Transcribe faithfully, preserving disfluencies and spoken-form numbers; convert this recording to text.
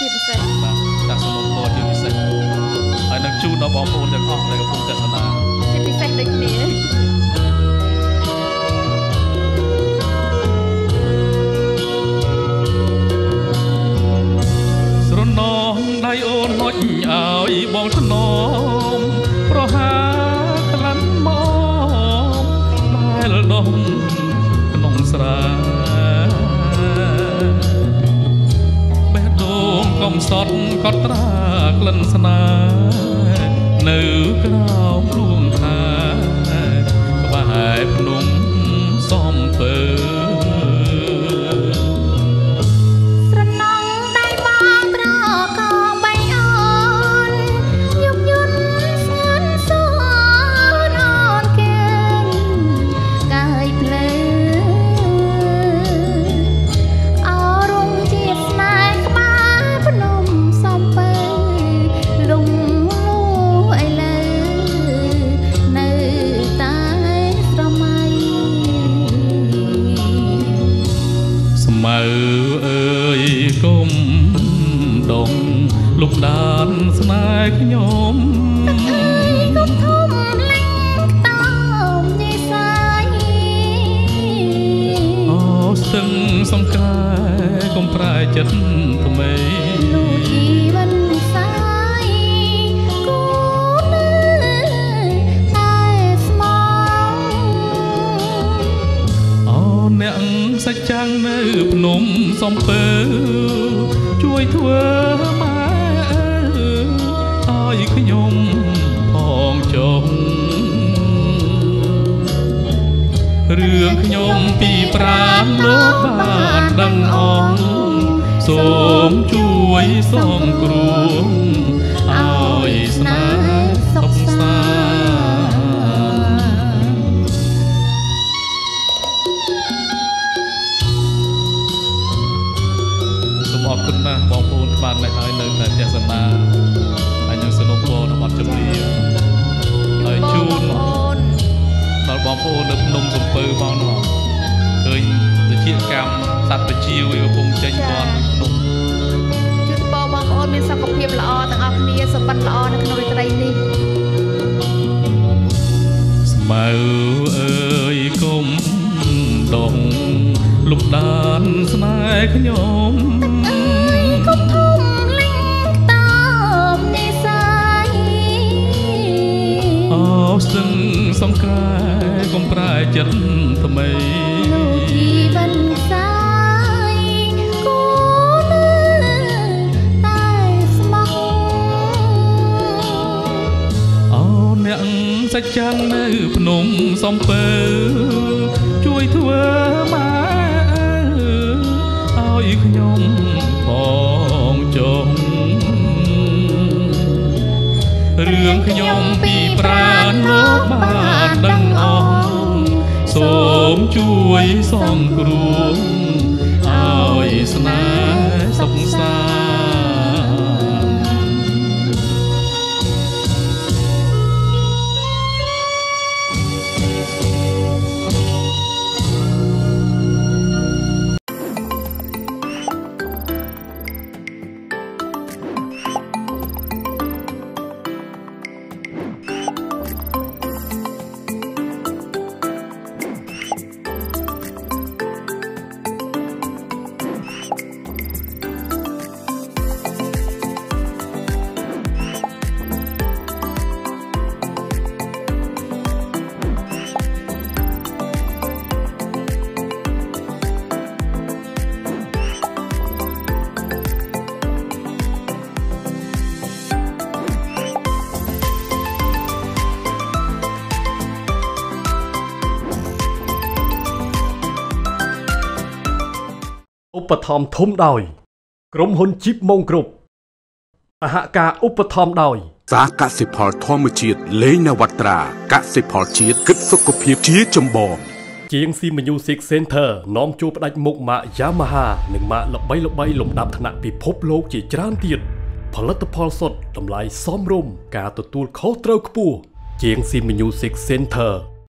ที่พิเศษจากสมโภชที่พิเศษไอ้นักชูนักบอลคนอย่างออกในกระพุ่งเจษฎาที่พิเศษเด็กนี้สรนองได้โอนหอยเอาอีบองถนอมเพราะหาคลันมองได้ละนองนองสระก้มสอดกอดตรากลั่นสนาเหนือกล้าวพลวงทายกระหายพนมซ่อมเปิลูกดานสนายขยมเอ้ยก็ทุ่มเล็งตามในสายเอาซึ่งสงกรายกลมปลายจันทร์เมย์ลูกอีวันสายกูนึกแต่สมองเอาเนียงสัจจังในพนมสมเปช่วยทั่วมาอ้อยขยมพองจงเรื่องขยมปีปราณโลกบาทดังอ่องสมช่วยสมกรุงอ้อยสนาสกสาสมอบคุณนะบอกพูนบ้านในท้ายหนึ่งแต่เจษฎาสนุกโบนวัดจำเรียงไอจูนตอนบอมโบนนมสมปืนบอลหนอเคยจะเชี่ยกรรมตัดไปชิวอยู่ปุ่มเจนบอลนมจุดบอมบอมโอนเป็นสังคมเพียบละอต่างอัคเนียสมบัติละอนักนวิตรัยนี่สมัยเอ่ยกลมดงลุกดานสนายขยมซึ่งสงกรายกลมปลายจันทร์ทำไมลูกที่บันสายกูนึกแต่สมองเอาเนียงสัจจังในพนมสมเปช่วยทั่วมาเอาอีกขยมพองจงเรื่องขยมปีปราณโลกบาทดังอ่องสมช่วยสองกรุงอ้อยสนาสงสารอุปธรรมทุ่มดอยกรมหุ่นจิบมงกรุบอหากาอุปธรรมดอยสากสิพอทอมจีดเลนวัตรากสิพอจีดกึศสุขภิบจีจมบอมเจียงซีมิวสิกเซ็นเตอร์น้อมจูปดักมุกมะยามาฮาหนึ่งมะละใบละใบลมดับถนัดปีพบโลกจีจรานเตียดผลัตพอสดทำลายซ้อมร่มกาตัวตูนเขาเตาขปูเจียงซีมิวสิกเซ็นเตอร์